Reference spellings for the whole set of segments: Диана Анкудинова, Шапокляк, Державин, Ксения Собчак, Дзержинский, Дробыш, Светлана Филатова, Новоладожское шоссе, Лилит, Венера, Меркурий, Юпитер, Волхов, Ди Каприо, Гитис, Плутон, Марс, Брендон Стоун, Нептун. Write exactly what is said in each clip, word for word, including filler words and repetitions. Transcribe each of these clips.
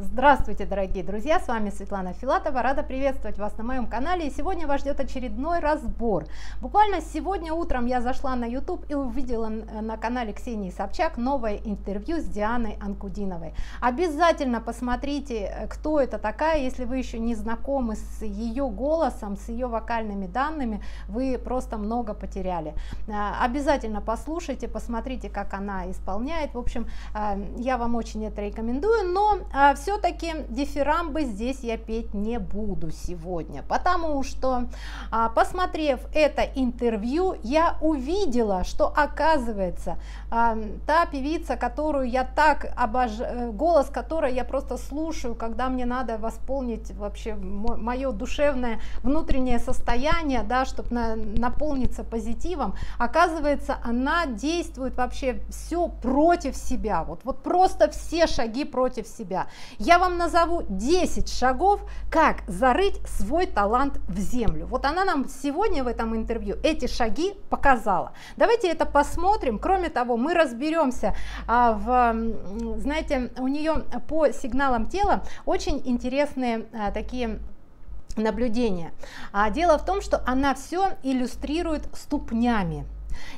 Здравствуйте, дорогие друзья, с вами Светлана Филатова, рада приветствовать вас на моем канале. И сегодня вас ждет очередной разбор. Буквально сегодня утром я зашла на YouTube и увидела на канале Ксении Собчак новое интервью с Дианой Анкудиновой. Обязательно посмотрите, кто это такая, если вы еще не знакомы с ее голосом, с ее вокальными данными, вы просто много потеряли. Обязательно послушайте, посмотрите, как она исполняет. В общем, я вам очень это рекомендую, но все Все-таки дифирамбы здесь я петь не буду сегодня, потому что, посмотрев это интервью, я увидела, что, оказывается, та певица, которую я так обожаю, голос которой я просто слушаю, когда мне надо восполнить вообще мое душевное внутреннее состояние, да, чтобы на, наполниться позитивом, оказывается, она действует вообще все против себя, вот, вот просто все шаги против себя. Я вам назову десять шагов, как зарыть свой талант в землю. Вот она нам сегодня в этом интервью эти шаги показала. Давайте это посмотрим. Кроме того, мы разберемся а, в, знаете, у нее по сигналам тела очень интересные а, такие наблюдения. А дело в том, что она все иллюстрирует ступнями.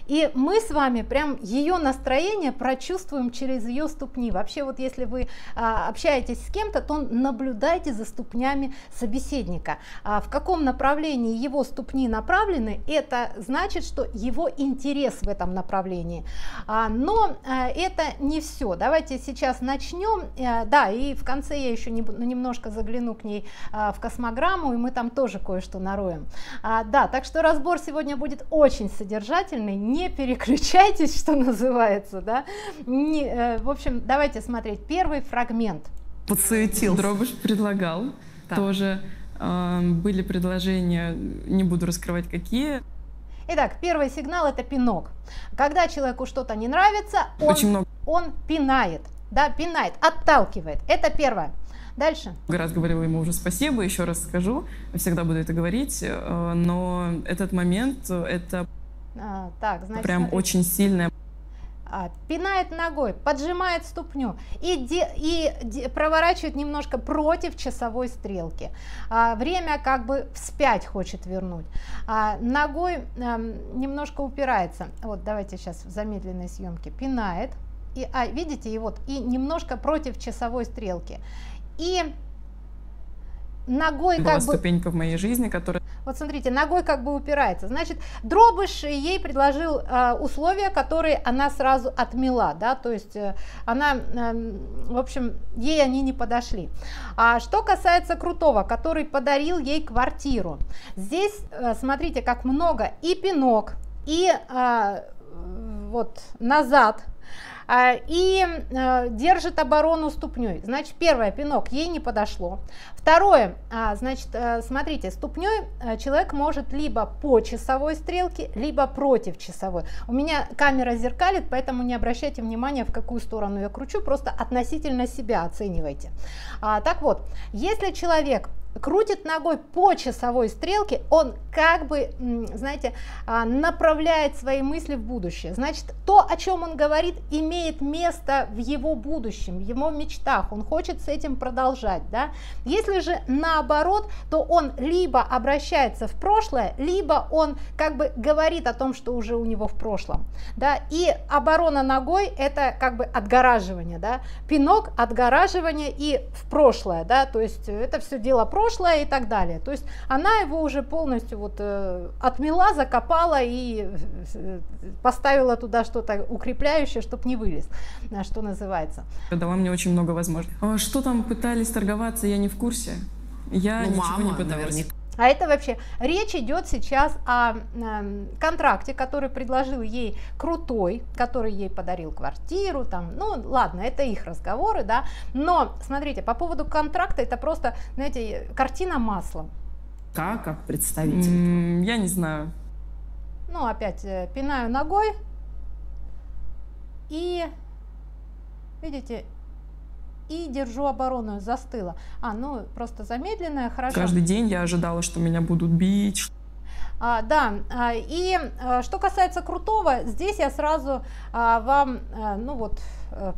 И мы с вами прям ее настроение прочувствуем через ее ступни. Вообще, вот если вы а, общаетесь с кем-то, то наблюдайте за ступнями собеседника. А, в каком направлении его ступни направлены, это значит, что его интерес в этом направлении. А, но а, это не все. Давайте сейчас начнем. А, да, и в конце я еще не, немножко загляну к ней а, в космограмму, и мы там тоже кое-что нароем. А, да, так что разбор сегодня будет очень содержательный. Не переключайтесь, что называется, да. Не, э, в общем, давайте смотреть первый фрагмент. Подсуетил. Дробыш предлагал. Да. Тоже э, были предложения, не буду раскрывать какие. Итак, первый сигнал — это пинок. Когда человеку что-то не нравится, он, много... он пинает, да, пинает, отталкивает. Это первое. Дальше. Раз говорила ему уже спасибо, еще раз скажу, всегда буду это говорить, э, но этот момент это. А, так, значит, прям смотрите. Очень сильная. А, пинает ногой, поджимает ступню и, де, и де, проворачивает немножко против часовой стрелки. А, время как бы вспять хочет вернуть. А, ногой а, немножко упирается. Вот давайте сейчас в замедленной съемке. Пинает. И, а, видите, и вот и немножко против часовой стрелки. И ногой как бы... Была ступенька в моей жизни, которая... Вот смотрите, ногой как бы упирается. Значит, Дробыш ей предложил э, условия, которые она сразу отмела, да, то есть э, она, э, в общем, ей они не подошли. А что касается Крутого, который подарил ей квартиру, здесь, э, смотрите, как много и пинок, и э, вот назад, и держит оборону ступней. Значит, первое, пинок, ей не подошло. Второе, значит, смотрите, ступней человек может либо по часовой стрелке, либо против часовой. У меня камера зеркалит, поэтому не обращайте внимания, в какую сторону я кручу, просто относительно себя оценивайте. Так вот, если человек крутит ногой по часовой стрелке, он как бы, знаете, направляет свои мысли в будущее. Значит, то, о чем он говорит, имеет место в его будущем, в его мечтах, он хочет с этим продолжать, да? Если же наоборот, то он либо обращается в прошлое, либо он как бы говорит о том, что уже у него в прошлом, да? И оборона ногой — это как бы отгораживание, да? Пинок — отгораживание и в прошлое, да? То есть это все дело прошлое прошлое и так далее. То есть она его уже полностью вот э, отмела, закопала и э, поставила туда что-то укрепляющее, чтобы не вылез, что называется. Дала мне очень много возможностей. Что там пытались торговаться, я не в курсе. Я ну, ничего мама, не пыталась. Наверняка. А это вообще речь идет сейчас о э, контракте, который предложил ей Крутой, который ей подарил квартиру, там, ну ладно, это их разговоры, да, но смотрите, по поводу контракта это просто, знаете, картина маслом. Как, как представитель? Mm, я не знаю. Ну опять э, пинаю ногой и, видите, и держу оборону, застыла. А, ну, просто замедленная, хорошо. Каждый день я ожидала, что меня будут бить. А, да, и что касается Крутого, здесь я сразу а, вам, а, ну вот,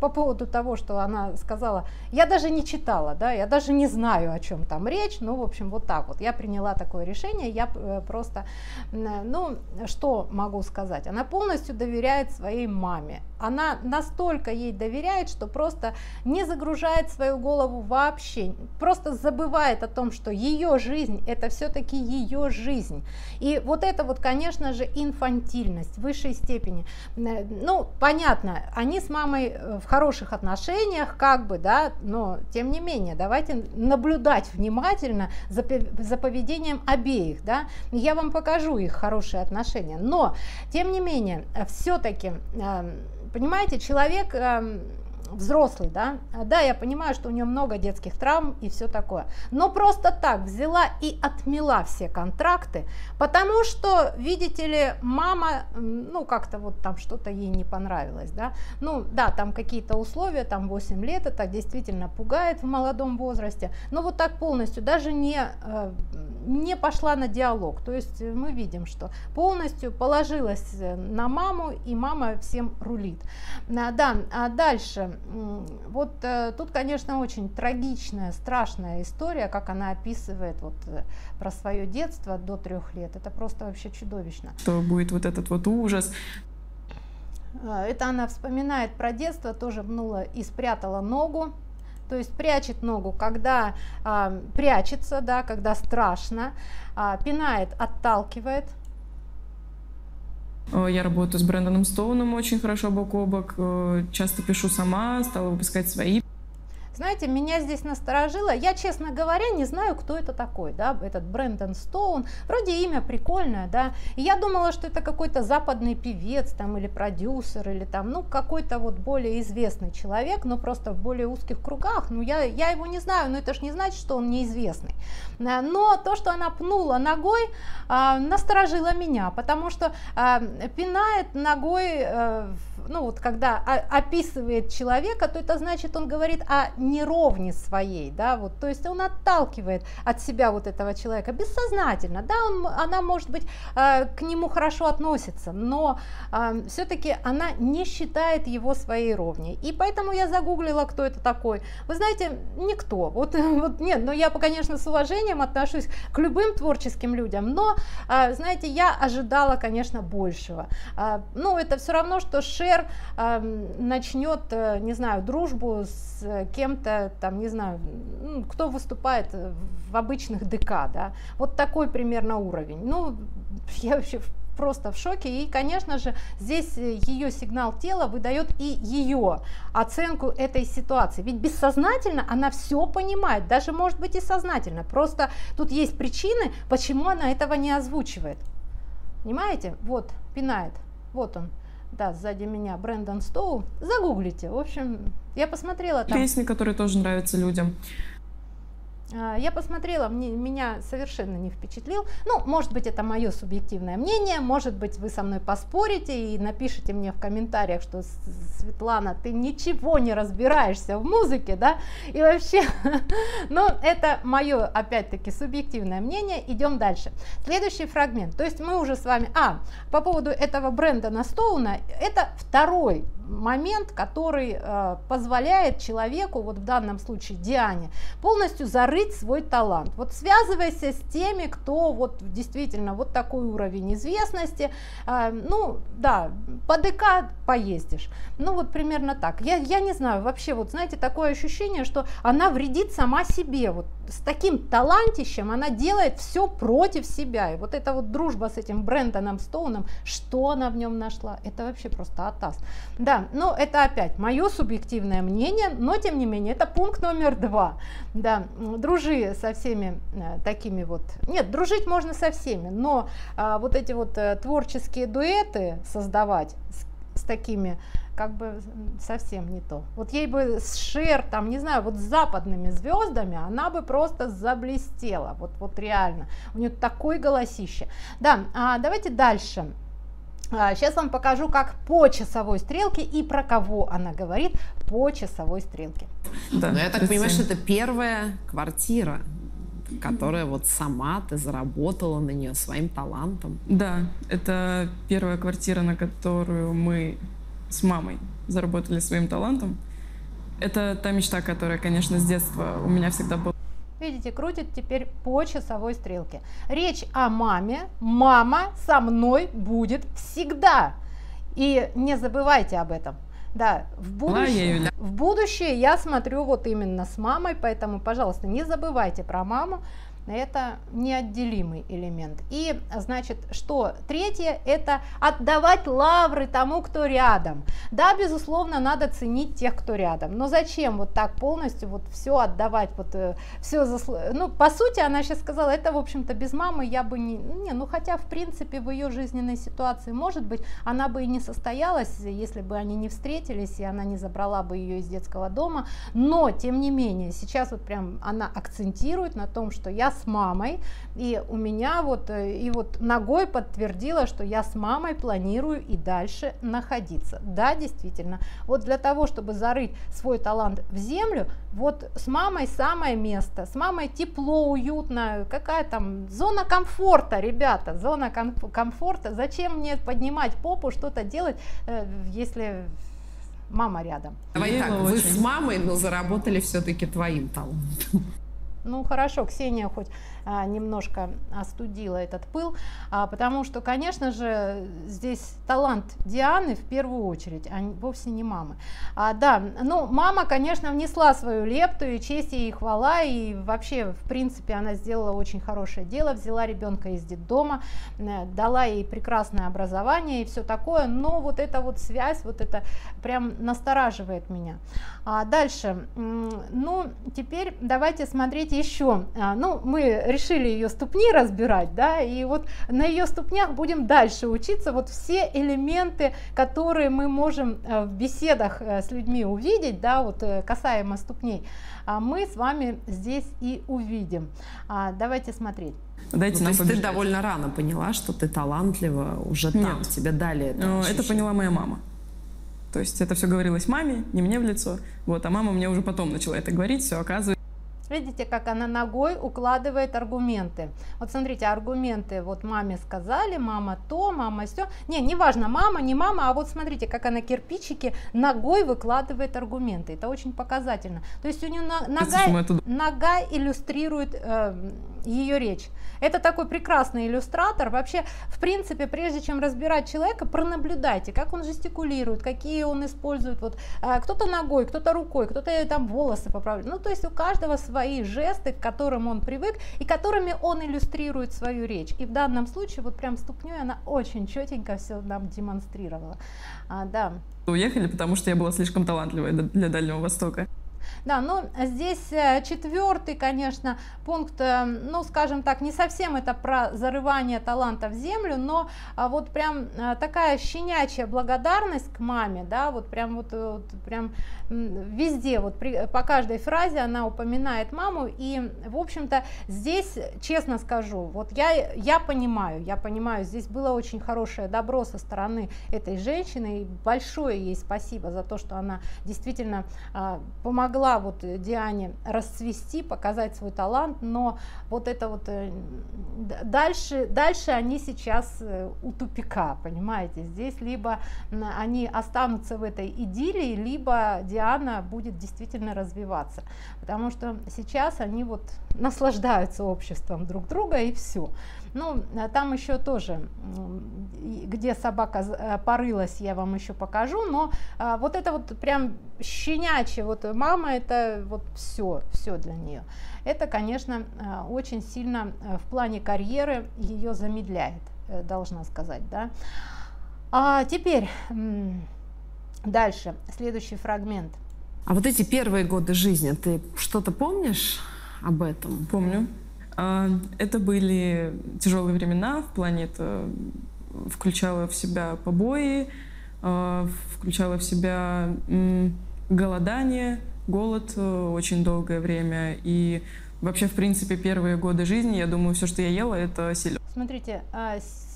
по поводу того, что она сказала, я даже не читала, да, я даже не знаю, о чем там речь, ну, в общем, вот так вот, я приняла такое решение, я просто, ну, что могу сказать, она полностью доверяет своей маме, она настолько ей доверяет, что просто не загружает свою голову вообще, просто забывает о том, что ее жизнь, это все-таки ее жизнь, и вот это вот, конечно же, инфантильность в высшей степени, ну, понятно, они с мамой в хороших отношениях, как бы, да, но тем не менее, давайте наблюдать внимательно за, за поведением обеих, да, я вам покажу их хорошие отношения, но, тем не менее, все-таки, понимаете, человек взрослый, да, да, я понимаю, что у нее много детских травм и все такое, но просто так взяла и отмела все контракты, потому что, видите ли, мама, ну, как-то вот там что-то ей не понравилось, да, ну, да, там какие-то условия, там восемь лет, это действительно пугает в молодом возрасте, но вот так полностью, даже не, не пошла на диалог, то есть мы видим, что полностью положилась на маму, и мама всем рулит, да, а дальше... Вот э, тут, конечно, очень трагичная, страшная история, как она описывает вот, э, про свое детство до трех лет. Это просто вообще чудовищно. Что будет вот этот вот ужас. Это она вспоминает про детство, тоже внула и спрятала ногу. То есть прячет ногу, когда э, прячется, да, когда страшно, э, пинает, отталкивает. Я работаю с Брендоном Стоуном очень хорошо бок о бок, часто пишу сама, стала выпускать свои. Знаете, меня здесь насторожило, я, честно говоря, не знаю, кто это такой, да, этот Брендон Стоун, вроде имя прикольное, да, и я думала, что это какой-то западный певец там или продюсер, или там, ну, какой-то вот более известный человек, но просто в более узких кругах, ну, я, я его не знаю, но это ж не значит, что он неизвестный, но то, что она пнула ногой, э, насторожило меня, потому что э, пинает ногой, э, ну, вот когда описывает человека, то это значит, он говорит о неровне своей, да, вот, то есть он отталкивает от себя вот этого человека бессознательно, да, он, она, может быть, э, к нему хорошо относится, но э, все-таки она не считает его своей ровней, и поэтому я загуглила, кто это такой, вы знаете, никто, вот, вот нет, но я, конечно, с уважением отношусь к любым творческим людям, но, э, знаете, я ожидала, конечно, большего, э, ну, это все равно, что Шер э, начнет, э, не знаю, дружбу с кем кем-то, там, не знаю, кто выступает в обычных ДК, да, вот такой примерно уровень, ну, я вообще просто в шоке, и, конечно же, здесь ее сигнал тела выдает и ее оценку этой ситуации, ведь бессознательно она все понимает, даже, может быть, и сознательно, просто тут есть причины, почему она этого не озвучивает, понимаете, вот, пинает, вот он, да, сзади меня Брендон Стоу, загуглите, в общем, я посмотрела там... Песни, которые тоже нравятся людям. Я посмотрела, мне, меня совершенно не впечатлил, ну, может быть, это мое субъективное мнение, может быть, вы со мной поспорите и напишите мне в комментариях, что, Светлана, ты ничего не разбираешься в музыке, да, и вообще, но это мое, опять-таки, субъективное мнение, идем дальше. Следующий фрагмент, то есть мы уже с вами, а, по поводу этого Брендона Стоуна, это второй момент, который э, позволяет человеку, вот в данном случае Диане, полностью зарыть свой талант. Вот связывайся с теми, кто вот действительно вот такой уровень известности, э, ну да, по ДК поездишь, ну вот примерно так. Я, я не знаю, вообще вот знаете, такое ощущение, что она вредит сама себе, вот с таким талантищем она делает все против себя, и вот эта вот дружба с этим Брендоном Стоуном, что она в нем нашла, это вообще просто атас. Да, но это опять мое субъективное мнение, но тем не менее это пункт номер два. Да, дружи со всеми э, такими вот, нет, дружить можно со всеми, но э, вот эти вот э, творческие дуэты создавать с, с такими, как бы совсем не то. Вот ей бы с Шер, там, не знаю, вот с западными звездами она бы просто заблестела, вот, вот реально, у нее такой голосище. Да, а давайте дальше. Сейчас вам покажу, как по часовой стрелке и про кого она говорит по часовой стрелке. Да, но я так понимаю, что это первая квартира, которая вот сама ты заработала на нее своим талантом. Да, это первая квартира, на которую мы с мамой заработали своим талантом. Это та мечта, которая, конечно, с детства у меня всегда была. Видите, крутит теперь по часовой стрелке. Речь о маме. Мама со мной будет всегда. И не забывайте об этом. Да, в будущее, в будущее я смотрю вот именно с мамой, поэтому, пожалуйста, не забывайте про маму. Это неотделимый элемент. И, значит, что третье, это отдавать лавры тому, кто рядом. Да, безусловно, надо ценить тех, кто рядом, но зачем вот так полностью вот все отдавать, вот все заслу... Ну, по сути, она сейчас сказала, это, в общем-то, без мамы я бы не... не, ну, хотя, в принципе, в ее жизненной ситуации, может быть, она бы и не состоялась, если бы они не встретились, и она не забрала бы ее из детского дома, но, тем не менее, сейчас вот прям она акцентирует на том, что я с мамой, и у меня вот и вот ногой подтвердила, что я с мамой планирую и дальше находиться. Да, действительно, вот для того, чтобы зарыть свой талант в землю, вот с мамой самое место, с мамой тепло, уютно, какая там зона комфорта, ребята, зона комфорта. Зачем мне поднимать попу, что-то делать, если мама рядом? Давай так, вы с мамой, но заработали все-таки твоим талантом. Ну хорошо, Ксения хоть а, немножко остудила этот пыл, а, потому что, конечно же, здесь талант Дианы в первую очередь, а вовсе не мамы. А, да, ну мама, конечно, внесла свою лепту, и честь ей, и хвала, и вообще, в принципе, она сделала очень хорошее дело, взяла ребенка из детдома, дала ей прекрасное образование и все такое, но вот эта вот связь, вот это прям настораживает меня. А, дальше, ну теперь давайте смотреть еще, ну, мы решили ее ступни разбирать, да, и вот на ее ступнях будем дальше учиться, вот все элементы, которые мы можем в беседах с людьми увидеть, да, вот касаемо ступней, мы с вами здесь и увидим. Давайте смотреть. Дайте ну, нам то есть ты довольно рано поняла, что ты талантлива уже там. Нет. Тебе дали это, это поняла моя мама. То есть это все говорилось маме, не мне в лицо, вот, а мама мне уже потом начала это говорить, все оказывается. Видите, как она ногой укладывает аргументы. Вот смотрите, аргументы вот маме сказали, мама то, мама все. Не, не важно, мама, не мама, а вот смотрите, как она кирпичики ногой выкладывает аргументы. Это очень показательно. То есть у нее нога, нога иллюстрирует э, ее речь. Это такой прекрасный иллюстратор. Вообще, в принципе, прежде чем разбирать человека, пронаблюдайте, как он жестикулирует, какие он использует. Вот, э, кто-то ногой, кто-то рукой, кто-то там волосы поправляет. Ну, то есть у каждого свои жесты, к которым он привык и которыми он иллюстрирует свою речь. И в данном случае вот прям ступней она очень четенько все нам демонстрировала. А, да. Уехали, потому что я была слишком талантливой для Дальнего Востока. Да, но здесь четвертый, конечно, пункт, ну, скажем так, не совсем это про зарывание таланта в землю, но вот прям такая щенячья благодарность к маме, да, вот прям вот, вот прям везде, вот при, по каждой фразе она упоминает маму, и, в общем-то, здесь, честно скажу, вот я, я понимаю, я понимаю, здесь было очень хорошее добро со стороны этой женщины, и большое ей спасибо за то, что она действительно а, помогла вот Диане расцвести, показать свой талант, но вот это вот дальше, дальше они сейчас у тупика, понимаете, здесь либо они останутся в этой идиллии, либо Диана будет действительно развиваться, потому что сейчас они вот наслаждаются обществом друг друга и все. Ну, там еще тоже, где собака порылась, я вам еще покажу, но а, вот это вот прям щенячье, вот мама, это вот все, все для нее. Это, конечно, очень сильно в плане карьеры ее замедляет, должна сказать, да. А теперь дальше, следующий фрагмент. А вот эти первые годы жизни, ты что-то помнишь об этом? Помню. Это были тяжелые времена, в плане это включало в себя побои, включало в себя голодание, голод очень долгое время. И вообще, в принципе, первые годы жизни, я думаю, все, что я ела, это селедка. Смотрите,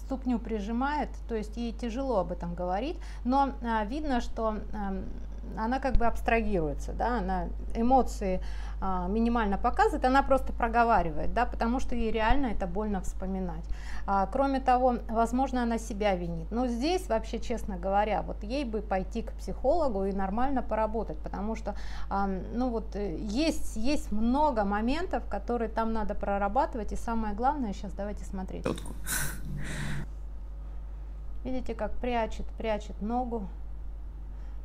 ступню прижимает, то есть ей тяжело об этом говорить, но видно, что она как бы абстрагируется, да, она эмоции а, минимально показывает, она просто проговаривает, да, потому что ей реально это больно вспоминать. А, кроме того, возможно, она себя винит. Но здесь вообще, честно говоря, вот ей бы пойти к психологу и нормально поработать, потому что а, ну вот, есть, есть много моментов, которые там надо прорабатывать, и самое главное, сейчас давайте смотреть. Видите, как прячет, прячет ногу,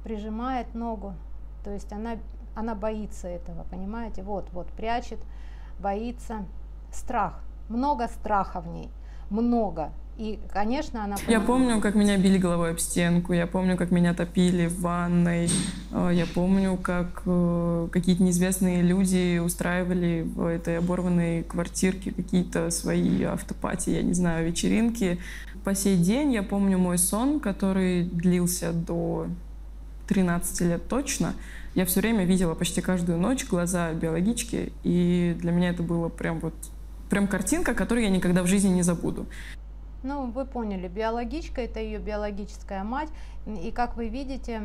прижимает ногу, то есть она, она боится этого, понимаете, вот, вот, прячет, боится, страх, много страха в ней, много, и, конечно, она... Я помню, как меня били головой об стенку, я помню, как меня топили в ванной, я помню, как какие-то неизвестные люди устраивали в этой оборванной квартирке какие-то свои автопати, я не знаю, вечеринки. По сей день я помню мой сон, который длился до... тринадцати лет точно, я все время видела почти каждую ночь глаза биологички, и для меня это было прям вот, прям картинка, которую я никогда в жизни не забуду. Ну, вы поняли, биологичка — это ее биологическая мать, и, как вы видите,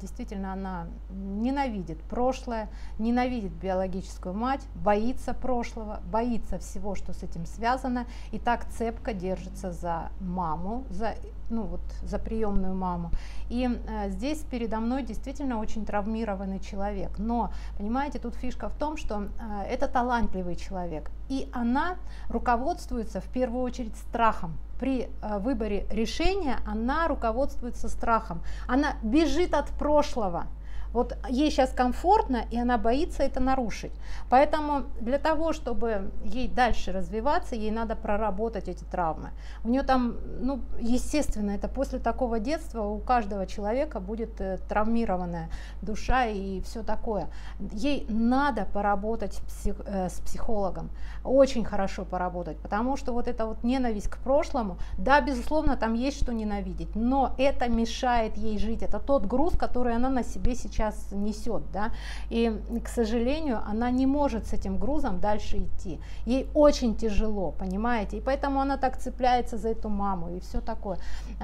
действительно она ненавидит прошлое, ненавидит биологическую мать, боится прошлого, боится всего, что с этим связано, и так цепко держится за маму, за, ну, вот, за приемную маму. И э, здесь передо мной действительно очень травмированный человек, но, понимаете, тут фишка в том, что э, это талантливый человек, и она руководствуется в первую очередь страхом. При выборе решения она руководствуется страхом, она бежит от прошлого, вот ей сейчас комфортно, и она боится это нарушить. Поэтому для того, чтобы ей дальше развиваться, ей надо проработать эти травмы. У нее там, ну, естественно, это после такого детства у каждого человека будет травмированная душа и все такое. Ей надо поработать псих, э, с психологом, очень хорошо поработать, потому что вот эта вот ненависть к прошлому, да, безусловно, там есть что ненавидеть, но это мешает ей жить, это тот груз, который она на себе сейчас несет, да, и, к сожалению, она не может с этим грузом дальше идти, ей очень тяжело, понимаете, и поэтому она так цепляется за эту маму и все такое,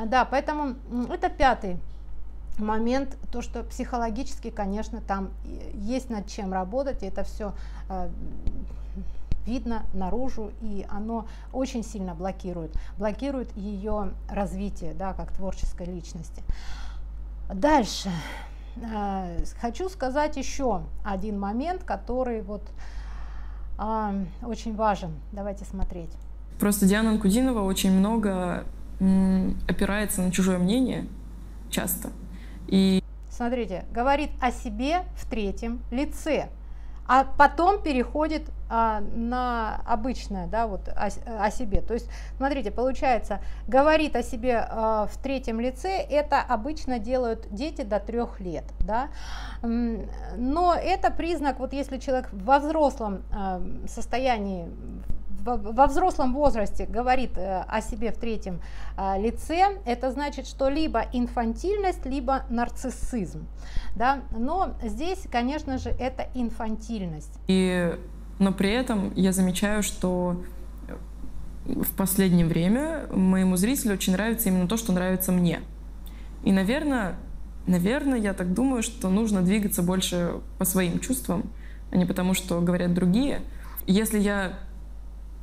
да, поэтому это пятый момент, то, что психологически, конечно, там есть над чем работать, и это все видно наружу, и оно очень сильно блокирует, блокирует ее развитие, да, как творческой личности. Дальше э, хочу сказать еще один момент, который вот э, очень важен. Давайте смотреть. Просто Диана Анкудинова очень много м, опирается на чужое мнение, часто. И... Смотрите, говорит о себе в третьем лице, а потом переходит а, на обычное, да, вот о, о себе. То есть, смотрите, получается, говорит о себе а, в третьем лице, это обычно делают дети до трех лет, да, но это признак, вот если человек во взрослом а, состоянии, во взрослом возрасте говорит о себе в третьем лице, это значит, что либо инфантильность, либо нарциссизм, да? Но здесь, конечно же, это инфантильность. И, но при этом я замечаю, что в последнее время моему зрителю очень нравится именно то, что нравится мне. И, наверное, наверное, я так думаю, что нужно двигаться больше по своим чувствам, а не потому, что говорят другие. Если я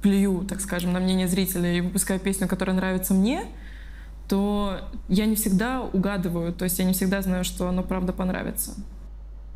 плюю, так скажем, на мнение зрителя и выпускаю песню, которая нравится мне, то я не всегда угадываю, то есть я не всегда знаю, что оно правда понравится.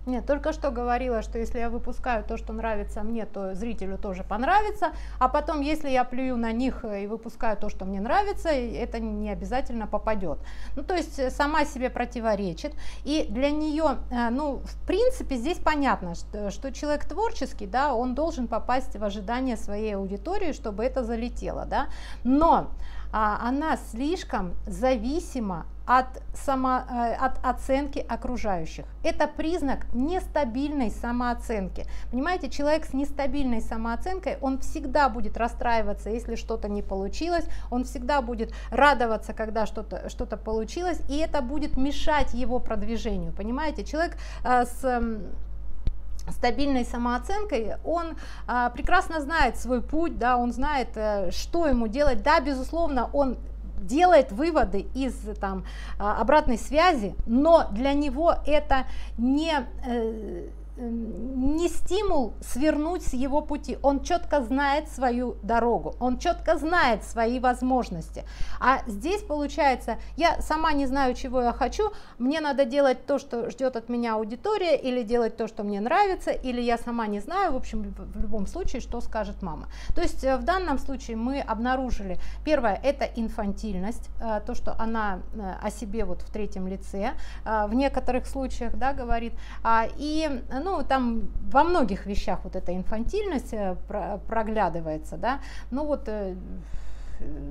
Нет, только что говорила, что если я выпускаю то, что нравится мне, то зрителю тоже понравится, а потом, если я плюю на них и выпускаю то, что мне нравится, это не обязательно попадет. Ну, то есть сама себе противоречит, и для нее, ну, в принципе, здесь понятно, что, что человек творческий, да, он должен попасть в ожидание своей аудитории, чтобы это залетело, да, но а, она слишком зависима От, само, от оценки окружающих. Это признак нестабильной самооценки. Понимаете, человек с нестабильной самооценкой, он всегда будет расстраиваться, если что-то не получилось, он всегда будет радоваться, когда что-то что-то получилось, и это будет мешать его продвижению. Понимаете, человек э, с... Э, стабильной самооценкой, он а, прекрасно знает свой путь, да, он знает, э, что ему делать, да, безусловно, он делает выводы из там, обратной связи, но для него это не, не стимул свернуть с его пути. Он четко знает свою дорогу, он четко знает свои возможности. А здесь получается, я сама не знаю, чего я хочу, мне надо делать то, что ждет от меня аудитория, или делать то, что мне нравится, или я сама не знаю, в общем, в любом случае, что скажет мама. То есть в данном случае мы обнаружили, первое, это инфантильность, то, что она о себе вот в третьем лице, в некоторых случаях, да, говорит, и, ну, там во многих вещах вот эта инфантильность проглядывается, да, ну вот,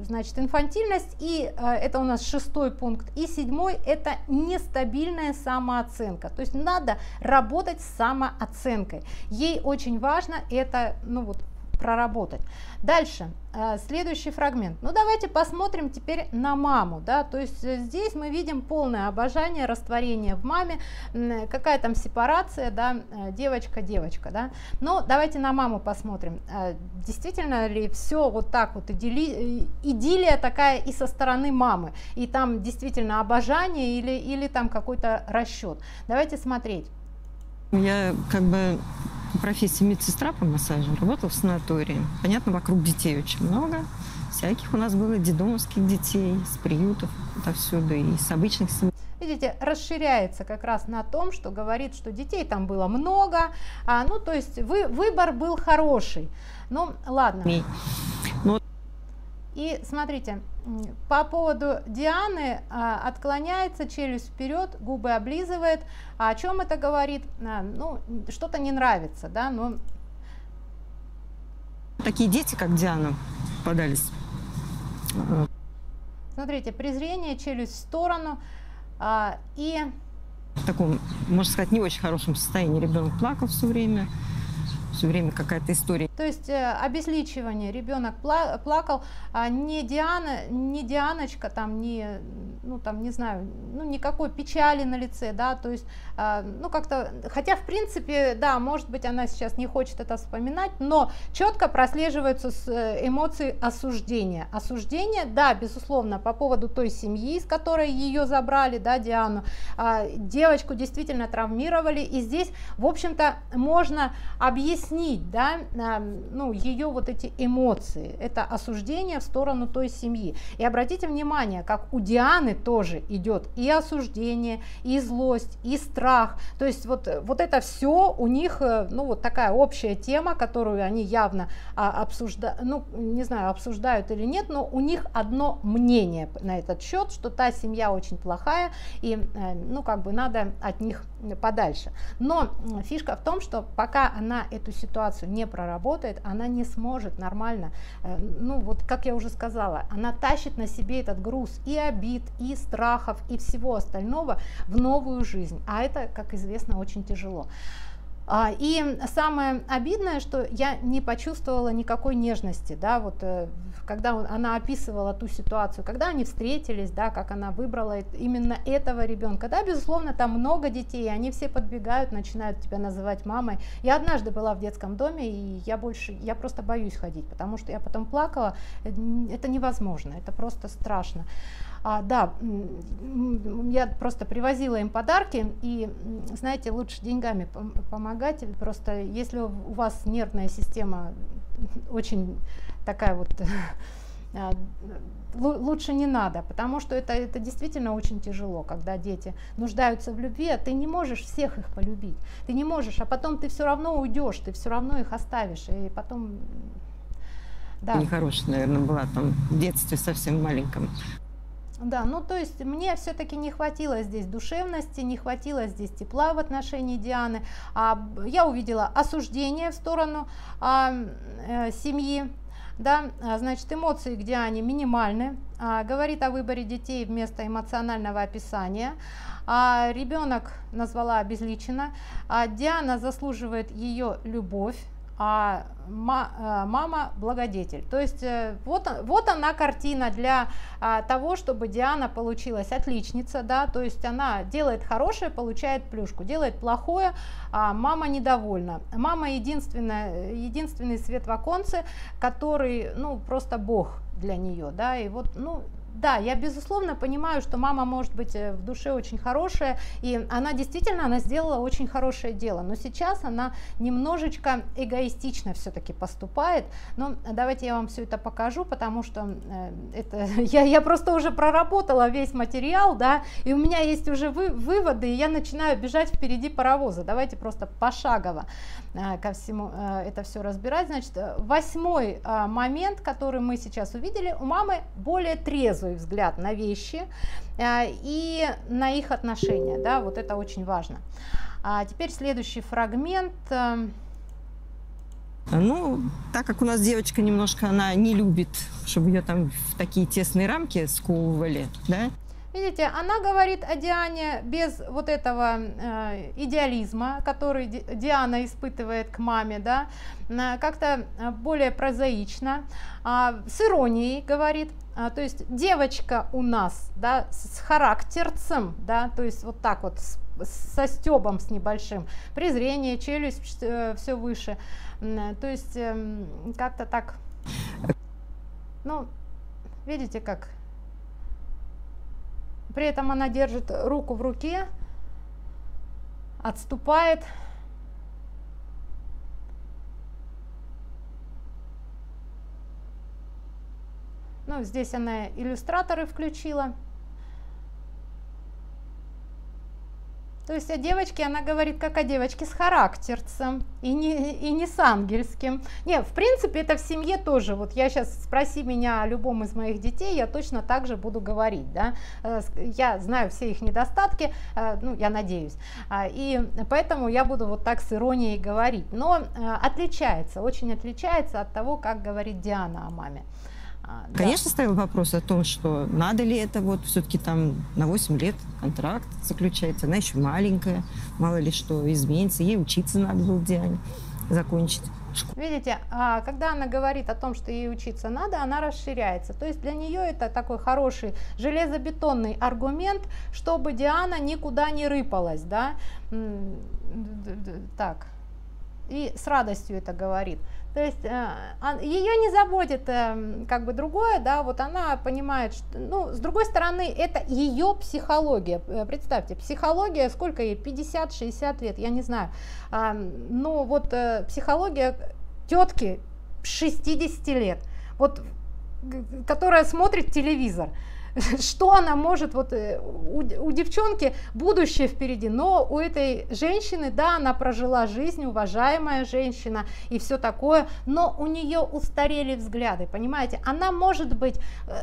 значит, инфантильность, и это у нас шестой пункт, и седьмой — это нестабильная самооценка, то есть надо работать с самооценкой, ей очень важно это, ну вот, проработать. Дальше, следующий фрагмент. Ну давайте посмотрим теперь на маму, да, то есть здесь мы видим полное обожание, растворение в маме, какая там сепарация, да, девочка-девочка, да. Но давайте на маму посмотрим, действительно ли все вот так вот, идилли, идиллия такая и со стороны мамы, и там действительно обожание или, или там какой-то расчет. Давайте смотреть. Я как бы... профессия медсестра по массажу, работала в санатории. Понятно, вокруг детей очень много. Всяких у нас было детдомовских детей, с приютов, отовсюду, и с обычных семей. Видите, расширяется как раз на том, что говорит, что детей там было много. А, ну, то есть вы, выбор был хороший. Ну, ладно. Но... И смотрите, по поводу Дианы а, отклоняется, челюсть вперед, губы облизывает. А о чем это говорит? А, ну, что-то не нравится, да, но... Такие дети, как Диана, подались. Смотрите, презрение, челюсть в сторону а, и... В таком, можно сказать, не очень хорошем состоянии. Ребенок плакал все время. Все время какая-то история. То есть э, обезличивание, ребенок пла плакал, а не Диана, не Дианочка, там, не, ну, там, не знаю, ну, никакой печали на лице, да, то есть, э, ну, как-то, хотя, в принципе, да, может быть, она сейчас не хочет это вспоминать, но четко прослеживаются эмоции осуждения. Осуждение, да, безусловно, по поводу той семьи, из которой ее забрали, да, Диану, э, девочку действительно травмировали, и здесь, в общем-то, можно объяснить, да, ну, ее вот эти эмоции, это осуждение в сторону той семьи. И обратите внимание, как у Дианы тоже идет и осуждение, и злость, и страх, то есть вот, вот это все у них, ну, вот такая общая тема, которую они явно а, обсуждают, ну, не знаю, обсуждают или нет, но у них одно мнение на этот счет, что та семья очень плохая, и, ну, как бы надо от них подальше. Но фишка в том, что пока она эту ситуацию не проработает, она не сможет нормально, ну вот как я уже сказала, она тащит на себе этот груз и обид, и страхов, и всего остального в новую жизнь, а это, как известно, очень тяжело. И самое обидное, что я не почувствовала никакой нежности, да, вот когда он, она описывала ту ситуацию, когда они встретились, да, как она выбрала именно этого ребенка, да, безусловно, там много детей, они все подбегают, начинают тебя называть мамой. Я однажды была в детском доме, и я больше, я просто боюсь ходить, потому что я потом плакала, это невозможно, это просто страшно. А, да, я просто привозила им подарки, и, знаете, лучше деньгами помогать, просто если у вас нервная система очень такая вот, лучше не надо, потому что это, это действительно очень тяжело, когда дети нуждаются в любви, а ты не можешь всех их полюбить, ты не можешь, а потом ты все равно уйдешь, ты все равно их оставишь, и потом, да. Нехорошая, наверное, была там в детстве совсем маленьком. Да, ну то есть мне все-таки не хватило здесь душевности, не хватило здесь тепла в отношении Дианы, а я увидела осуждение в сторону а, э, семьи, да, а, значит, эмоции к Диане минимальны, а, говорит о выборе детей вместо эмоционального описания, а, ребенок назвала обезличенно, а, Диана заслуживает ее любовь, а мама благодетель. То есть вот, вот она картина для того, чтобы Диана получилась отличница, да, то есть она делает хорошее, получает плюшку, делает плохое, а мама недовольна. Мама единственная, единственный свет в оконце, который, ну, просто бог для нее, да, и вот, ну, Да, я безусловно понимаю, что мама может быть в душе очень хорошая, и она действительно, она сделала очень хорошее дело, но сейчас она немножечко эгоистично все-таки поступает. Но давайте я вам все это покажу, потому что это, я, я просто уже проработала весь материал, да, и у меня есть уже вы, выводы, и я начинаю бежать впереди паровоза. Давайте просто пошагово ко всему это все разбирать. Значит, восьмой момент, который мы сейчас увидели, у мамы более трезвый взгляд на вещи а, и на их отношения, да, вот это очень важно. А теперь следующий фрагмент. Ну, так как у нас девочка немножко, она не любит, чтобы ее там в такие тесные рамки сковывали, да. Видите, она говорит о Диане без вот этого э, идеализма, который Ди, Диана испытывает к маме, да, как-то более прозаично, э, с иронией говорит, э, то есть девочка у нас, да, с характерцем, да, то есть вот так вот с, со стёбом с небольшим, презрение, челюсть э, все выше, э, то есть э, как-то так, ну, видите как. При этом она держит руку в руке, отступает. Ну, здесь она иллюстраторы включила. То есть о девочке она говорит как о девочке с характерцем и не, и не с ангельским. Не, в принципе, это в семье тоже. Вот я сейчас, спроси меня о любом из моих детей, я точно так же буду говорить. Да? Я знаю все их недостатки, ну, я надеюсь. И поэтому я буду вот так с иронией говорить. Но отличается, очень отличается от того, как говорит Диана о маме. Конечно, да. Стоял вопрос о том, что надо ли это, вот все-таки там на восемь лет контракт заключается, она еще маленькая, мало ли что изменится, ей учиться надо было, Диане, закончить школу. Видите, когда она говорит о том, что ей учиться надо, она расширяется, то есть для нее это такой хороший железобетонный аргумент, чтобы Диана никуда не рыпалась, да, так, и с радостью это говорит. То есть ее не заботит как бы другое, да, вот она понимает, что, ну, с другой стороны, это ее психология. Представьте, психология, сколько ей, пятьдесят-шестьдесят лет, я не знаю, но вот психология тетки шестидесяти лет, вот, которая смотрит телевизор. Что она может, вот у, у девчонки будущее впереди, но у этой женщины, да, она прожила жизнь, уважаемая женщина и все такое, но у нее устарели взгляды, понимаете, она может быть,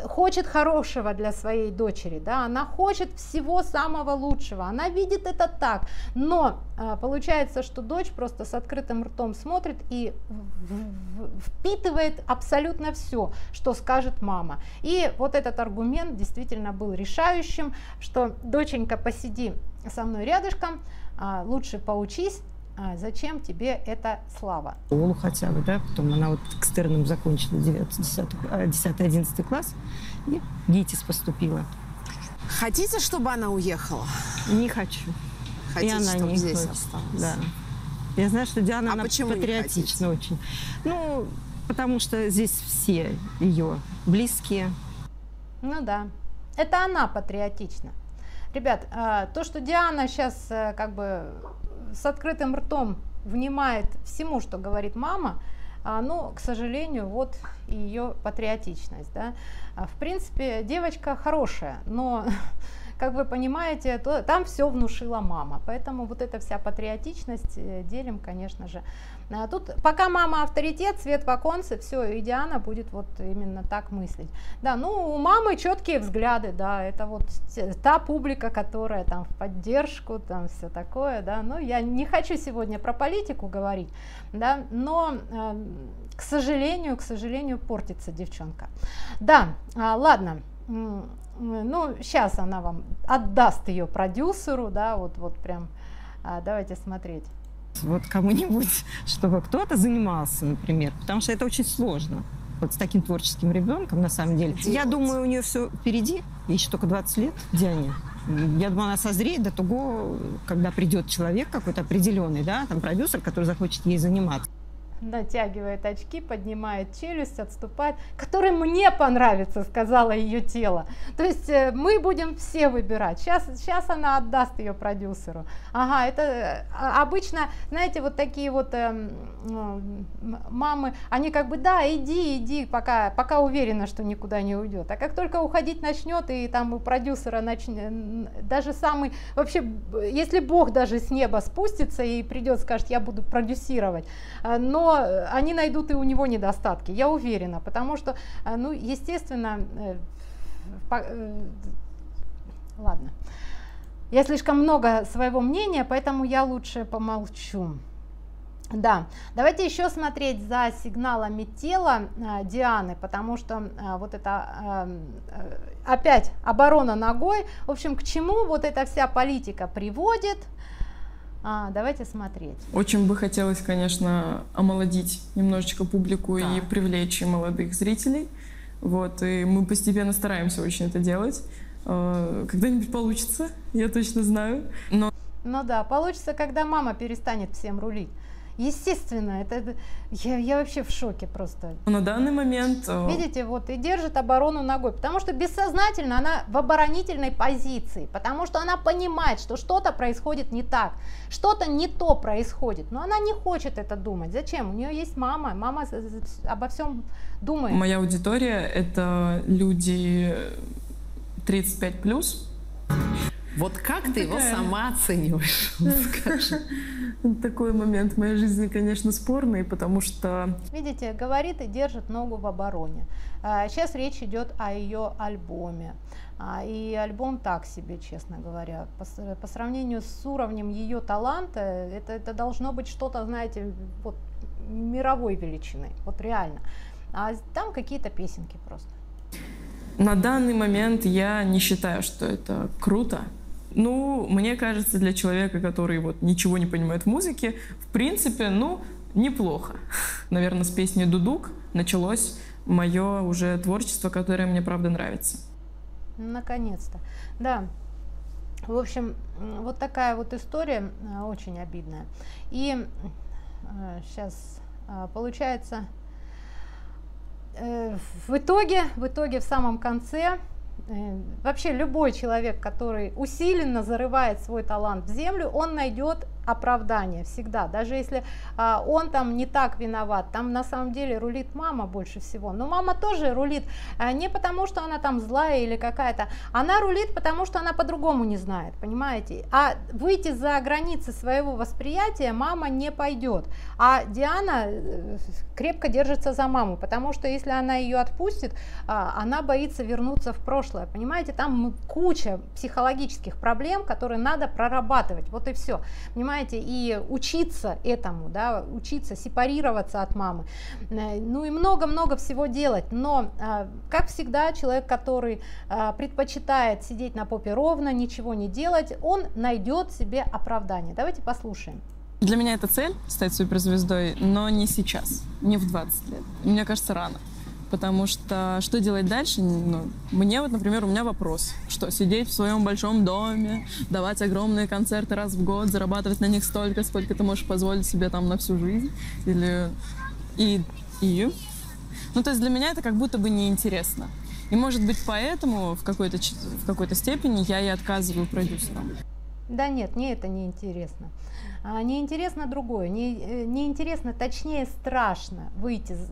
хочет хорошего для своей дочери, да, она хочет всего самого лучшего, она видит это так, но получается, что дочь просто с открытым ртом смотрит и впитывает абсолютно все, что скажет мама, и вот этот аргумент действительно был решающим, что доченька, посиди со мной рядышком, лучше поучись, зачем тебе эта слава. Школу хотя бы, да, потом она вот экстерном закончила десятый-одиннадцатый класс и в Гитис поступила. Хотите, чтобы она уехала? Не хочу. Хотите, и она не здесь осталась? Да. Я знаю, что Диана, а она патриотична очень. Ну, потому что здесь все ее близкие. Ну да, это она патриотична. Ребят, то, что Диана сейчас как бы с открытым ртом внимает всему, что говорит мама, ну, к сожалению, вот ее патриотичность. Да? В принципе, девочка хорошая, но, как вы понимаете, то, там все внушила мама. Поэтому вот эта вся патриотичность делим, конечно же. А тут пока мама авторитет, свет в оконце, все, и Диана будет вот именно так мыслить. Да, ну у мамы четкие взгляды, да, это вот та публика, которая там в поддержку, там все такое, да. Ну, я не хочу сегодня про политику говорить, да, но, э, к сожалению, к сожалению, портится девчонка. Да, э, ладно. Ну, сейчас она вам отдаст ее продюсеру, да, вот, вот прям, а, давайте смотреть. Вот кому-нибудь, чтобы кто-то занимался, например, потому что это очень сложно. Вот с таким творческим ребенком, на самом деле. Делать. Я думаю, у нее все впереди, ей еще только двадцать лет, Диане. Я думаю, она созреет до того, когда придет человек какой-то определенный, да, там продюсер, который захочет ей заниматься. натягивает очки, поднимает челюсть, отступает, который мне понравится, сказала ее тело. То есть мы будем все выбирать. Сейчас, сейчас она отдаст ее продюсеру. Ага, это обычно, знаете, вот такие вот э, э, мамы, они как бы, да, иди, иди, пока, пока уверена, что никуда не уйдет. А как только уходить начнет, и там у продюсера начнет, даже самый, вообще, если Бог даже с неба спустится и придет, скажет, я буду продюсировать, но они найдут и у него недостатки, я уверена, потому что, ну, естественно, по... ладно, я слишком много своего мнения, поэтому я лучше помолчу. Да, давайте еще смотреть за сигналами тела э, Дианы, потому что э, вот это э, опять оборона ногой, в общем, к чему вот эта вся политика приводит. А, давайте смотреть. Очень бы хотелось, конечно, омолодить немножечко публику, да, и привлечь молодых зрителей. Вот, и мы постепенно стараемся очень это делать. Когда-нибудь получится, я точно знаю. Но... Ну да, получится, когда мама перестанет всем рулить. Естественно, это я, я вообще в шоке просто. На данный момент... Видите, вот и держит оборону ногой, потому что бессознательно она в оборонительной позиции, потому что она понимает, что что-то происходит не так, что-то не то происходит, но она не хочет это думать. Зачем? У нее есть мама, мама обо всем думает. Моя аудитория — это люди тридцать пять плюс. Вот как ты его сама оцениваешь? Такой момент в моей жизни, конечно, спорный, потому что... Видите, говорит и держит ногу в обороне. Сейчас речь идет о ее альбоме. И альбом так себе, честно говоря. По сравнению с уровнем ее таланта, это, это должно быть что-то, знаете, вот, мировой величины. Вот реально. А там какие-то песенки просто. На данный момент я не считаю, что это круто. Ну, мне кажется, для человека, который вот ничего не понимает в музыке, в принципе, ну, неплохо. Наверное, с песни «Дудук» началось мое уже творчество, которое мне, правда, нравится. Наконец-то. Да. В общем, вот такая вот история очень обидная. И сейчас получается... В итоге, в итоге, в самом конце, вообще любой человек, который усиленно зарывает свой талант в землю, он найдет оправдание всегда, даже если а, он там не так виноват, там на самом деле рулит мама больше всего, но мама тоже рулит а, не потому, что она там злая или какая-то, она рулит, потому что она по-другому не знает, понимаете, а выйти за границы своего восприятия мама не пойдет, а Диана крепко держится за маму, потому что если она ее отпустит, а, она боится вернуться в прошлое, понимаете, там куча психологических проблем, которые надо прорабатывать, вот и все, понимаете. И учиться этому, да, учиться сепарироваться от мамы, ну и много-много всего делать, но как всегда человек, который предпочитает сидеть на попе ровно, ничего не делать, он найдет себе оправдание. Давайте послушаем. Для меня это цель — стать суперзвездой, но не сейчас, не в двадцать лет, мне кажется, рано. Потому что что делать дальше? Ну, мне вот, например, у меня вопрос, что сидеть в своем большом доме, давать огромные концерты раз в год, зарабатывать на них столько, сколько ты можешь позволить себе там на всю жизнь, или и, и. Ну, то есть для меня это как будто бы неинтересно. И, может быть, поэтому в какой-то, в какой-то степени я и отказываю продюсерам. Да нет, мне это неинтересно. Неинтересно другое, неинтересно, не точнее страшно выйти из,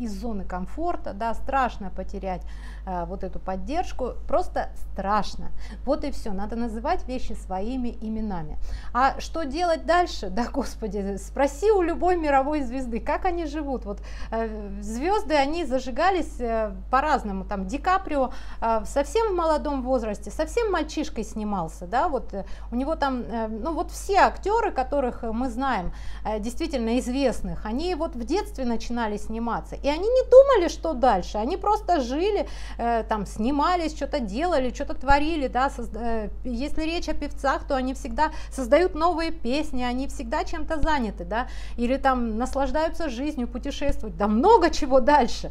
из зоны комфорта, да, страшно потерять э, вот эту поддержку, просто страшно. Вот и все, надо называть вещи своими именами. А что делать дальше? Да, господи, спроси у любой мировой звезды, как они живут. Вот, э, звезды, они зажигались э, по-разному. Там Ди Каприо э, совсем в молодом возрасте, совсем мальчишкой снимался, да, вот э, у него там, э, ну вот все актеры, которые которых мы знаем, действительно известных, они вот в детстве начинали сниматься, и они не думали, что дальше, они просто жили, там снимались, что-то делали, что-то творили, да, если речь о певцах, то они всегда создают новые песни, они всегда чем-то заняты, да, или там наслаждаются жизнью, путешествуют, да много чего дальше,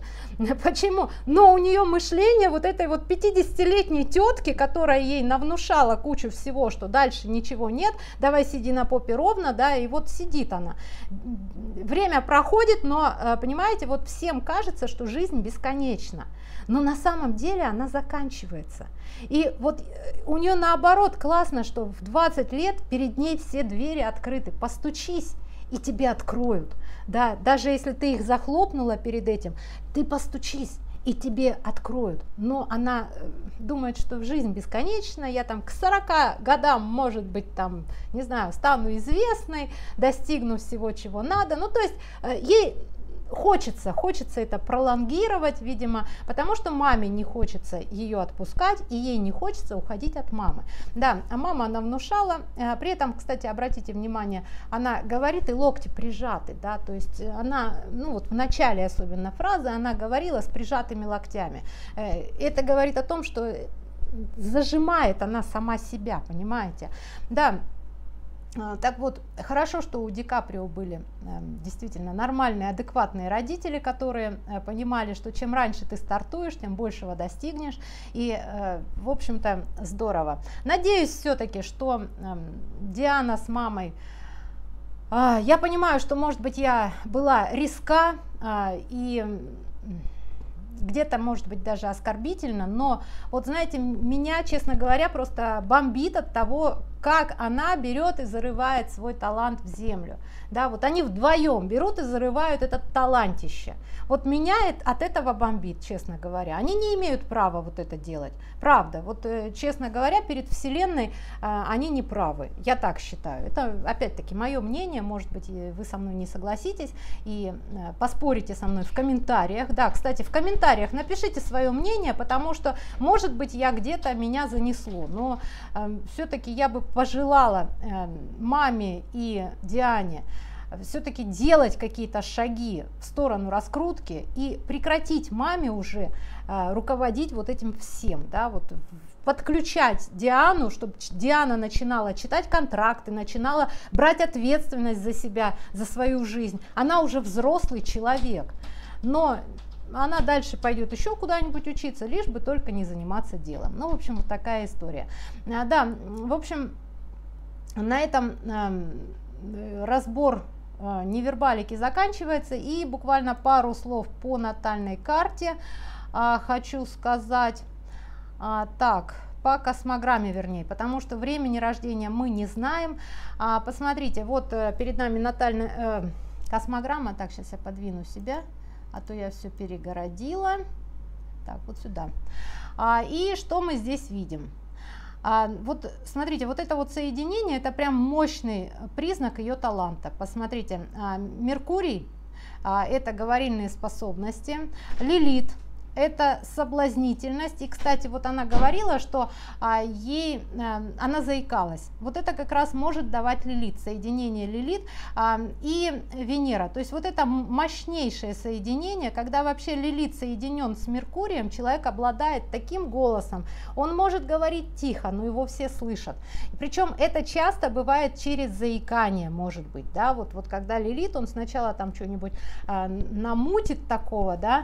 почему? Но у нее мышление вот этой вот пятидесятилетней тетки, которая ей навнушала кучу всего, что дальше больше ничего нет, давай сиди на попе ровно, да, и вот сидит она. Время проходит, но, понимаете, вот всем кажется, что жизнь бесконечна, но на самом деле она заканчивается. И вот у нее наоборот классно, что в двадцать лет перед ней все двери открыты, постучись, и тебе откроют, да, даже если ты их захлопнула перед этим, ты постучись, и тебе откроют. Но она думает, что жизнь бесконечна, я там к сорока годам, может быть, там, не знаю, стану известной, достигну всего, чего надо, ну, то есть ей хочется, хочется это пролонгировать, видимо, потому что маме не хочется ее отпускать, и ей не хочется уходить от мамы. Да, а мама, она внушала, при этом, кстати, обратите внимание, она говорит, и локти прижаты, да, то есть она, ну вот в начале особенно фразы, она говорила с прижатыми локтями. Это говорит о том, что зажимает она сама себя, понимаете, да. Так вот, хорошо, что у Ди Каприо были э, действительно нормальные, адекватные родители, которые э, понимали, что чем раньше ты стартуешь, тем большего достигнешь, и, э, в общем-то, здорово. Надеюсь все-таки, что э, Диана с мамой, э, я понимаю, что, может быть, я была резка, э, и... где-то, может быть, даже оскорбительно, но вот, знаете, меня, честно говоря, просто бомбит от того, как она берет и зарывает свой талант в землю. Да, вот они вдвоем берут и зарывают этот талантище. Вот меня от этого бомбит, честно говоря. Они не имеют права вот это делать. Правда, вот, честно говоря, перед Вселенной э, они не правы. Я так считаю. Это, опять-таки, мое мнение, может быть, вы со мной не согласитесь и э, поспорите со мной в комментариях. Да, кстати, в комментариях напишите свое мнение, потому что, может быть, я где-то меня занесло, но э, все-таки я бы пожелала э, маме и Диане все-таки делать какие-то шаги в сторону раскрутки и прекратить маме уже э, руководить вот этим всем, да, вот подключать Диану, чтобы Диана начинала читать контракты, начинала брать ответственность за себя, за свою жизнь. Она уже взрослый человек, но она дальше пойдет еще куда-нибудь учиться, лишь бы только не заниматься делом. Ну, в общем, вот такая история. А, да, в общем, на этом э, разбор э, невербалики заканчивается. И буквально пару слов по натальной карте э, хочу сказать. А, так, по космограмме, вернее, потому что времени рождения мы не знаем. А, посмотрите, вот э, перед нами натальная э, космограмма. Так, сейчас я подвину себя, а то я все перегородила. Так, вот сюда. А, и что мы здесь видим? А, вот смотрите, вот это вот соединение, это прям мощный признак ее таланта. Посмотрите, а, Меркурий, а, это говорильные способности, Лилит, это соблазнительность. И, кстати, вот она говорила, что а, ей а, она заикалась. Вот это как раз может давать Лилит, соединение Лилит а, и Венера. То есть вот это мощнейшее соединение, когда вообще Лилит соединен с Меркурием, человек обладает таким голосом. Он может говорить тихо, но его все слышат. Причем это часто бывает через заикание, может быть, да, вот, вот когда Лилит, он сначала там что-нибудь а, намутит такого, да,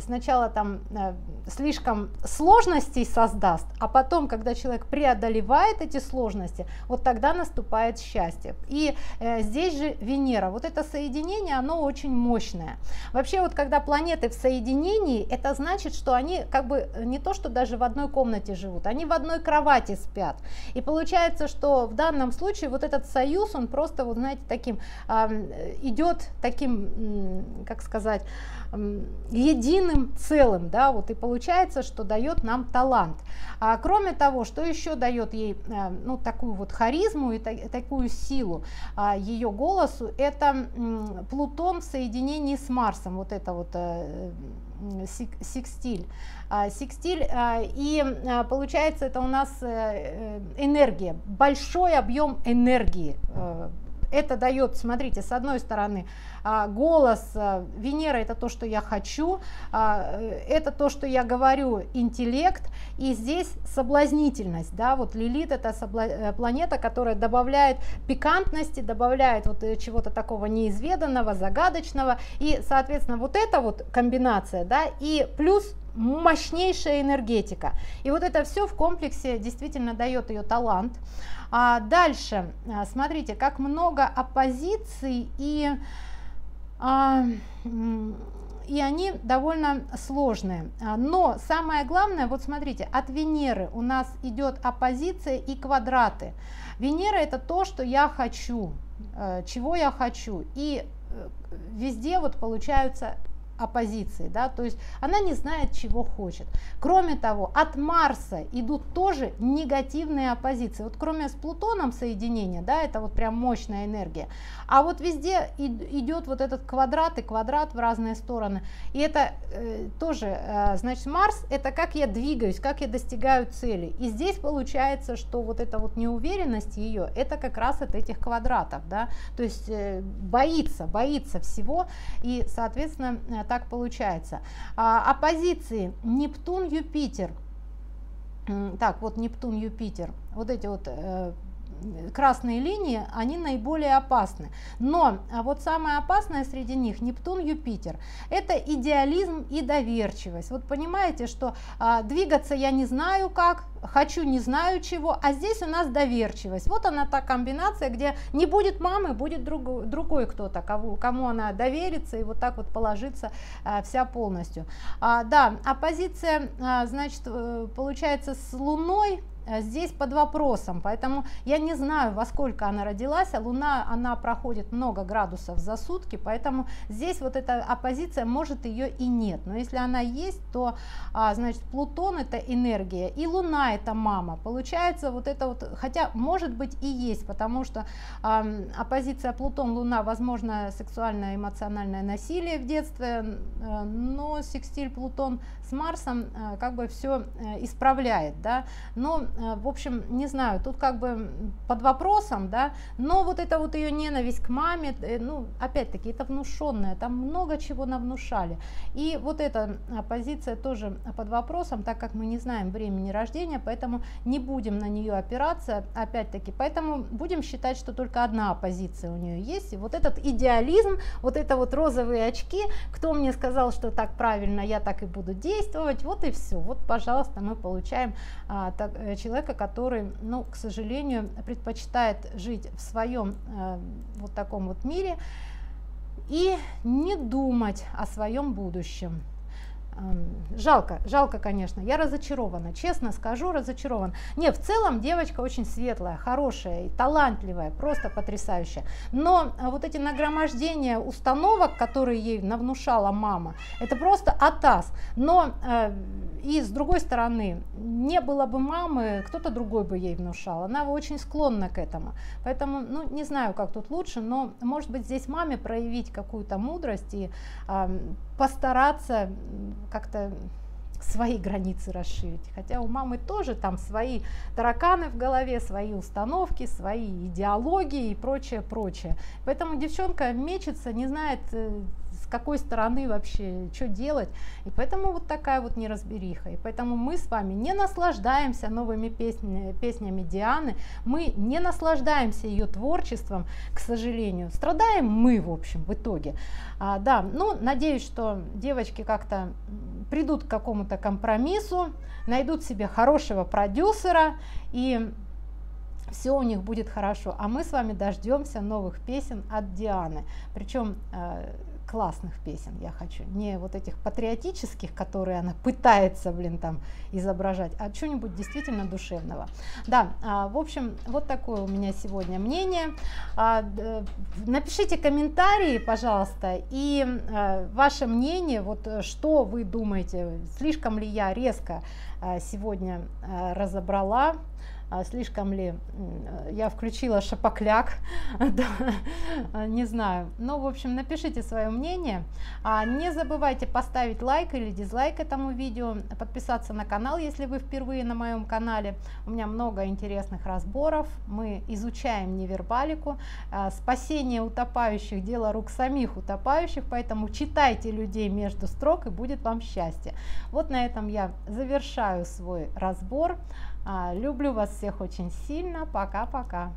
сначала там э, слишком сложностей создаст, а потом, когда человек преодолевает эти сложности, вот тогда наступает счастье. И э, здесь же Венера, вот это соединение, оно очень мощное. Вообще вот когда планеты в соединении, это значит, что они как бы не то, что даже в одной комнате живут, они в одной кровати спят. И получается, что в данном случае вот этот союз, он просто, вот знаете, таким э, идет таким, как сказать, э, единым целым, да, вот и получается, что дает нам талант. А кроме того, что еще дает ей ну такую вот харизму и та- такую силу а, ее голосу, это м, Плутон в соединении с Марсом, вот это вот э, секстиль, секстиль, и получается, это у нас энергия, большой объем энергии. Это дает, смотрите, с одной стороны голос Венера, это то, что я хочу, это то, что я говорю, интеллект, и здесь соблазнительность, да, вот Лилит, это собла- планета, которая добавляет пикантности, добавляет вот чего-то такого неизведанного, загадочного, и, соответственно, вот эта вот комбинация, да, и плюс мощнейшая энергетика. И вот это все в комплексе действительно дает ее талант. А дальше, смотрите, как много оппозиций, и, а, и они довольно сложные. Но самое главное, вот смотрите, от Венеры у нас идет оппозиция и квадраты. Венера — это то, что я хочу, чего я хочу. И везде вот получаются оппозиции, да, то есть она не знает, чего хочет. Кроме того, от Марса идут тоже негативные оппозиции. Вот кроме с Плутоном соединения, да, это вот прям мощная энергия. А вот везде идет вот этот квадрат и квадрат в разные стороны. И это э, тоже, э, значит, Марс — это как я двигаюсь, как я достигаю цели. И здесь получается, что вот эта вот неуверенность ее, это как раз от этих квадратов, да, то есть э, боится, боится всего, и, соответственно, так получается. А, оппозиции Нептун, Юпитер. Так, вот Нептун, Юпитер. Вот эти вот э, красные линии, они наиболее опасны. Но а вот самое опасное среди них — Нептун, Юпитер. Это идеализм и доверчивость. Вот понимаете, что э, двигаться я не знаю как, хочу не знаю чего, а здесь у нас доверчивость. Вот она та комбинация, где не будет мамы, будет друг, другой кто-то, кому, кому она доверится, и вот так вот положится э, вся полностью. А, да, оппозиция, э, значит, э, получается с Луной, э, здесь под вопросом, поэтому я не знаю, во сколько она родилась, а Луна, она проходит много градусов за сутки, поэтому здесь вот эта оппозиция, может, ее и нет, но если она есть, то, э, значит, Плутон — это энергия, и Луна — это мама. Получается вот это вот, хотя может быть и есть, потому что э, оппозиция Плутон-Луна, возможно, сексуальное эмоциональное насилие в детстве, э, но секстиль Плутон с Марсом э, как бы все э, исправляет, да, но э, в общем, не знаю, тут как бы под вопросом, да, но вот это вот ее ненависть к маме, э, ну опять-таки это внушенное, там много чего навнушали, и вот эта оппозиция тоже под вопросом, так как мы не знаем времени рождения, поэтому не будем на нее опираться, опять-таки, поэтому будем считать, что только одна оппозиция у нее есть, и вот этот идеализм, вот это вот розовые очки, кто мне сказал, что так правильно, я так и буду действовать, вот и все, вот, пожалуйста, мы получаем а, так, человека, который, ну, к сожалению, предпочитает жить в своем а, вот таком вот мире и не думать о своем будущем. Жалко, жалко, конечно, я разочарована, честно скажу, разочарован. Не, в целом девочка очень светлая, хорошая и талантливая, просто потрясающая. Но вот эти нагромождения установок, которые ей навнушала мама, это просто атас. Но э, и с другой стороны, не было бы мамы, кто-то другой бы ей внушал. Она очень склонна к этому. Поэтому, ну, не знаю, как тут лучше, но, может быть, здесь маме проявить какую-то мудрость и э, постараться как-то свои границы расширить, хотя у мамы тоже там свои тараканы в голове, свои установки, свои идеологии и прочее, прочее. Поэтому девчонка мечется, не знает, с какой стороны вообще что делать, и поэтому вот такая вот неразбериха. И поэтому мы с вами не наслаждаемся новыми песнями, песнями Дианы, мы не наслаждаемся ее творчеством, к сожалению, страдаем мы, в общем, в итоге. А, да, ну, надеюсь, что девочки как-то придут к какому-то компромиссу, найдут себе хорошего продюсера, и все у них будет хорошо. А мы с вами дождемся новых песен от Дианы, причем классных песен, я хочу, не вот этих патриотических, которые она пытается, блин, там изображать, а что-нибудь действительно душевного. Да, а, в общем, вот такое у меня сегодня мнение. А, д, напишите комментарии, пожалуйста, и а, ваше мнение, вот что вы думаете, слишком ли я резко а, сегодня а, разобрала, слишком ли я включила шапокляк, да, не знаю. Но, в общем, напишите свое мнение. А не забывайте поставить лайк или дизлайк этому видео, подписаться на канал, если вы впервые на моем канале. У меня много интересных разборов. Мы изучаем невербалику, а, спасение утопающих — дело рук самих утопающих, поэтому читайте людей между строк, и будет вам счастье. Вот на этом я завершаю свой разбор. Люблю вас всех очень сильно. Пока-пока.